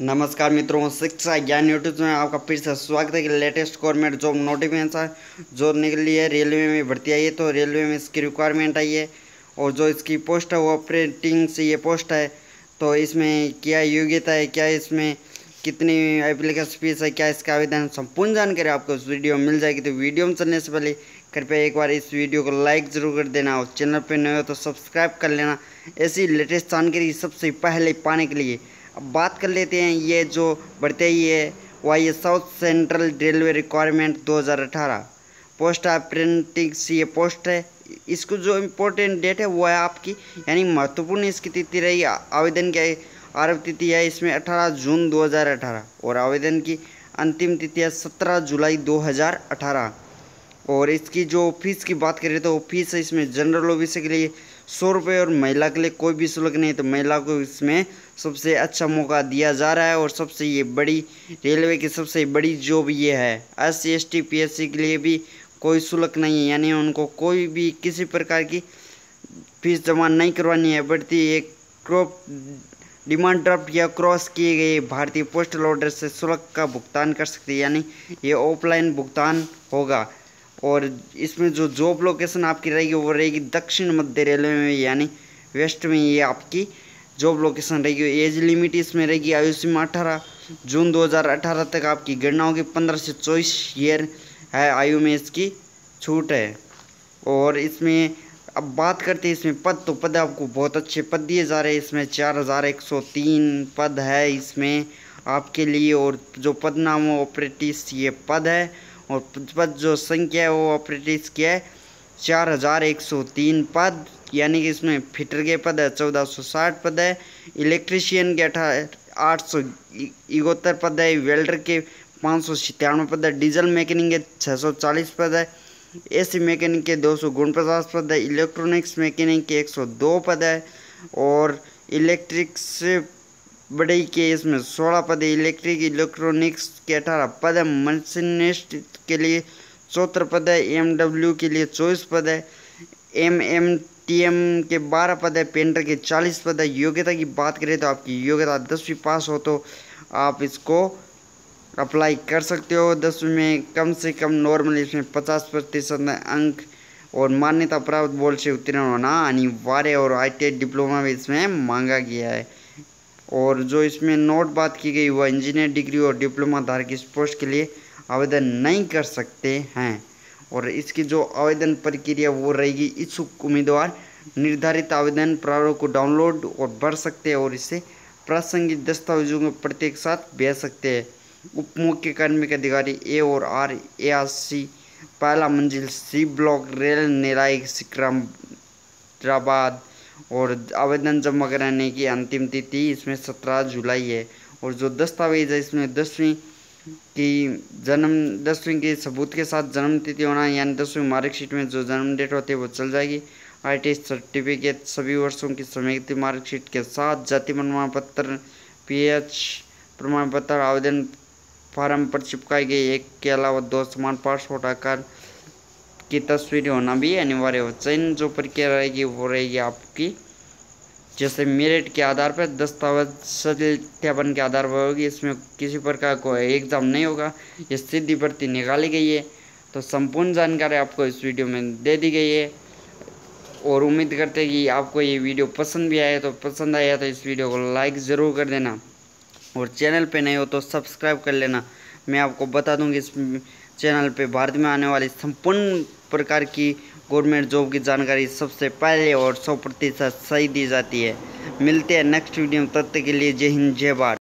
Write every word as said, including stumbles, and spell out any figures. नमस्कार मित्रों, शिक्षा ज्ञान यूट्यूब में आपका फिर से स्वागत है। लेटेस्ट गवर्नमेंट जॉब नोटिफिकेशन जो निकली है, रेलवे में भर्ती आई है, तो रेलवे में इसकी रिक्वायरमेंट आई है और जो इसकी पोस्ट है वो ऑपरेटिंग से ये पोस्ट है। तो इसमें क्या योग्यता है, क्या इसमें कितनी एप्लीकेशन फीस है, क्या इसका आवेदन, संपूर्ण जानकारी आपको इस वीडियो में मिल जाएगी। तो वीडियो में चलने से पहले कृपया एक बार इस वीडियो को लाइक ज़रूर कर देना और चैनल पर नए हो तो सब्सक्राइब कर लेना ऐसी लेटेस्ट जानकारी सबसे पहले पाने के लिए। अब बात कर लेते हैं, ये जो बढ़ते ही है वह ये साउथ सेंट्रल रेलवे रिक्वायरमेंट दो हज़ार अठारह पोस्ट अप्रेंटिक सी ए पोस्ट है। इसको जो इम्पोर्टेंट डेट है वो है आपकी, यानी महत्वपूर्ण इसकी तिथि रही। आवेदन की आरंभ तिथि है इसमें अठारह जून दो हज़ार अठारह और आवेदन की अंतिम तिथि है सत्रह जुलाई दो हज़ार अठारह। और इसकी जो फीस की बात करें तो फीस है इसमें जनरल ओबीसी के लिए सौ रुपये और महिला के लिए कोई भी शुल्क नहीं। तो महिला को इसमें सबसे अच्छा मौका दिया जा रहा है और सबसे ये बड़ी रेलवे की सबसे बड़ी जॉब ये है। S S T P S C के लिए भी कोई शुल्क नहीं है, यानी उनको कोई भी किसी प्रकार की फीस जमा नहीं करवानी है। बढ़ती एक क्रॉप डिमांड ड्राफ्ट या क्रॉस किए गए भारतीय पोस्टल ऑर्डर से शुल्क का भुगतान कर सकती है, यानी ये ऑफलाइन भुगतान होगा। और इसमें जो जॉब लोकेशन आपकी रहेगी वो रहेगी दक्षिण मध्य रेलवे में, यानी वेस्ट में ये आपकी जॉब लोकेशन रहेगी। एज लिमिट इसमें रहेगी आयु सीमा अठारह जून दो हज़ार अठारह तक आपकी गणना होगी। पंद्रह से चौबीस ईयर है आयु में इसकी छूट है। और इसमें अब बात करते हैं इसमें पद, तो पद आपको बहुत अच्छे पद दिए जा रहे हैं। इसमें चार हज़ार एक सौ तीन पद है इसमें आपके लिए। और जो पद नाम हो ऑपरेटिस ये पद है और पद जो संख्या है वो ऑपरेटिस की है चार हज़ार एक सौ तीन पद, यानी कि इसमें फिटर के पद है चौदह सौ साठ पद है, इलेक्ट्रीशियन के अठारह आठ सौ इकहत्तर पद है, वेल्डर के पाँच सौ सत्तानवे पद है, डीजल मैकेनिक के छः सौ चालीस पद है, एसी मैकेनिक के दो सौ उनपचास पद है, इलेक्ट्रॉनिक्स मैकेनिक के एक सौ दो पद है और इलेक्ट्रिक्स बड़े के इसमें सोलह पद है, इलेक्ट्रिक इलेक्ट्रॉनिक्स के अठारह पद है, मशीनिस्ट के लिए चौहत्तर पद है, एमडब्ल्यू के लिए चौबीस पद है, एमएमटीएम के बारह पद है, पेंटर के चालीस पद है। योग्यता की बात करें तो आपकी योग्यता दसवीं पास हो तो आप इसको अप्लाई कर सकते हो। दसवीं में कम से कम नॉर्मल इसमें पचास प्रतिशत अंक और मान्यता प्राप्त बोर्ड से उत्तीर्ण होना अनिवार्य और आई टी आई डिप्लोमा भी इसमें मांगा गया है। और जो इसमें नोट बात की गई वह इंजीनियर डिग्री और डिप्लोमा धारक इस पोस्ट के लिए आवेदन नहीं कर सकते हैं। और इसकी जो आवेदन प्रक्रिया वो रहेगी, इच्छुक उम्मीदवार निर्धारित आवेदन प्रारूप को डाउनलोड और भर सकते हैं और इसे प्रासंगिक दस्तावेजों के प्रति के साथ भेज सकते हैं। उप मुख्य कार्मिक अधिकारी ए और आर ए आर सी पहला मंजिल सी ब्लॉक रेल निराय सिक्रमदराबाद। और आवेदन जमा कराने की अंतिम तिथि इसमें सत्रह जुलाई है। और जो दस्तावेज है इसमें दसवीं की जन्म दसवीं के सबूत के साथ जन्म तिथि होना, यानी दसवीं मार्कशीट में जो जन्म डेट होती है वो चल जाएगी। आईटी सर्टिफिकेट सभी वर्षों की समेकित मार्कशीट के साथ, जाति प्रमाण पत्र, पीएच प्रमाण पत्र, आवेदन फार्म पर चिपकाई गई एक के अलावा दो समान पासपोर्ट आकार की तस्वीरें होना भी अनिवार्य हो। चयन जो प्रक्रिया रहेगी वो रहेगी आपकी जैसे मेरिट के आधार पर, दस्तावेज सत्यापन के आधार पर होगी। इसमें किसी प्रकार को एग्जाम नहीं होगा, ये सीधी भर्ती निकाली गई है। तो संपूर्ण जानकारी आपको इस वीडियो में दे दी गई है और उम्मीद करते हैं कि आपको ये वीडियो पसंद भी आया। तो पसंद आया तो इस वीडियो को लाइक ज़रूर कर देना और चैनल पर नहीं हो तो सब्सक्राइब कर लेना। मैं आपको बता दूँ कि इस चैनल पे भारत में आने वाली संपूर्ण प्रकार की गवर्नमेंट जॉब की जानकारी सबसे पहले और सौ प्रतिशत सही दी जाती है। मिलते हैं नेक्स्ट वीडियो में, तब तक के लिए जय हिंद जय भारत।